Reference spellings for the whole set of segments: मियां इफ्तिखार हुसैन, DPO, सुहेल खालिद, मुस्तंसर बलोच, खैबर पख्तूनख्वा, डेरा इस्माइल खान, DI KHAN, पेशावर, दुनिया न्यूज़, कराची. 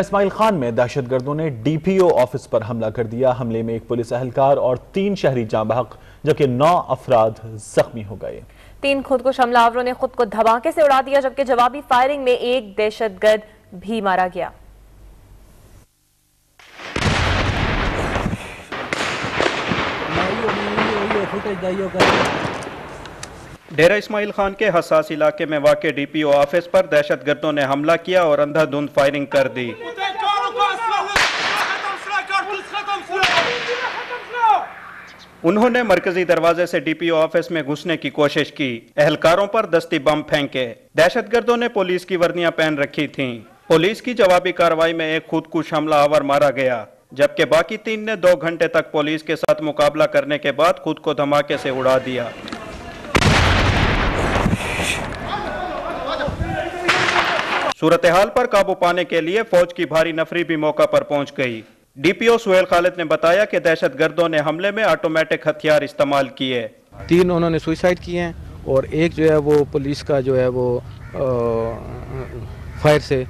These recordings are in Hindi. इस्माइल खान में दहशतगर्दों ने DPO ऑफिस पर हमला कर दिया। हमले में एक पुलिस अहलकार और 3 शहरी जाँ बहक जबकि 9 अफराद जख्मी हो गए। 3 खुदकुश हमलावरों ने खुद को धमाके से उड़ा दिया जबकि जवाबी फायरिंग में एक दहशतगर्द भी मारा गया। डेरा इस्माइल खान के हसास इलाके में वाक़े DPO ऑफिस पर दहशतगर्दों ने हमला किया और अंधाधुंध फायरिंग कर दी। उन्होंने मरकजी दरवाजे से DPO ऑफिस में घुसने की कोशिश की। एहलकारों पर दस्ती बम फेंके। दहशतगर्दों ने पुलिस की वर्दियां पहन रखी थीं। पुलिस की जवाबी कार्रवाई में एक खुदकुश हमलावर मारा गया जबकि बाकी 3 ने 2 घंटे तक पुलिस के साथ मुकाबला करने के बाद खुद को धमाके से उड़ा दिया। सूरत-ए-हाल पर काबू पाने के लिए फौज की भारी नफरी भी मौका पर पहुंच गई। DPO सुहेल खालिद ने बताया कि दहशतगर्दों ने हमले में ऑटोमेटिक हथियार इस्तेमाल किए। 3 उन्होंने सुसाइड किए हैं और एक जो है वो पुलिस का जो है वो फायर से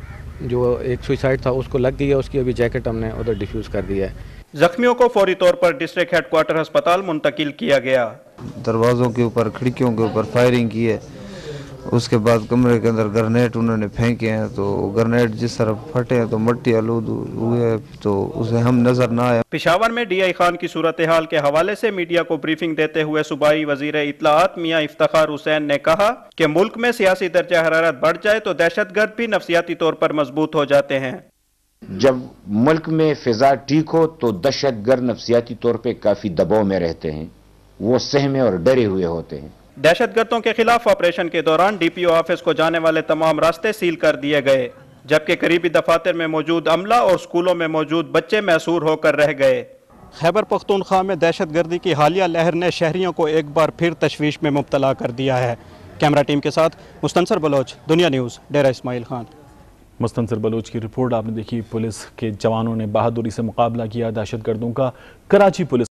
जो एक सुसाइड था उसको लग गई है, उसकी अभी जैकेट हमने उधर डिफ्यूज कर दिया है। जख्मियों को फौरी तौर पर डिस्ट्रिक्ट हेडक्वार्टर अस्पताल मुंतकिल किया गया। दरवाजों के ऊपर खिड़कियों के ऊपर फायरिंग की है, उसके बाद कमरे के अंदर ग्रेनेड उन्होंने फेंके हैं तो ग्रेनेड जिस तरफ फटे हैं तो मट्टी आलूद हुए तो उसे हम नजर ना आए। पेशावर में DI खान की सूरत हाल के हवाले से मीडिया को ब्रीफिंग देते हुए सूबाई वजीर इतलाआत मियां इफ्तिखार हुसैन ने कहा कि मुल्क में सियासी दर्जा हरारत बढ़ जाए तो दहशतगर्द भी नफसियाती तौर पर मजबूत हो जाते हैं। जब मुल्क में फिजा ठीक हो तो दहशतगर्द नफसियाती तौर पर काफी दबाव में रहते हैं, वो सहमे और डरे हुए होते हैं। दहशतगर्दों के खिलाफ ऑपरेशन के दौरान DPO ऑफिस को जाने वाले तमाम रास्ते सील कर दिए गए जबकि करीबी दफातर में मौजूद अमला और स्कूलों में मौजूद बच्चे मैसूर होकर रह गए। खैबर पख्तूनख्वा में दहशतगर्दी की हालिया लहर ने शहरियों को एक बार फिर तशवीश में मुब्तला कर दिया है। कैमरा टीम के साथ मुस्तंसर बलोच, दुनिया न्यूज़, डेरा इस्माइल खान। मुस्तंसर बलोच की रिपोर्ट आपने देखी। पुलिस के जवानों ने बहादुरी से मुकाबला किया दहशतगर्दों का। कराची पुलिस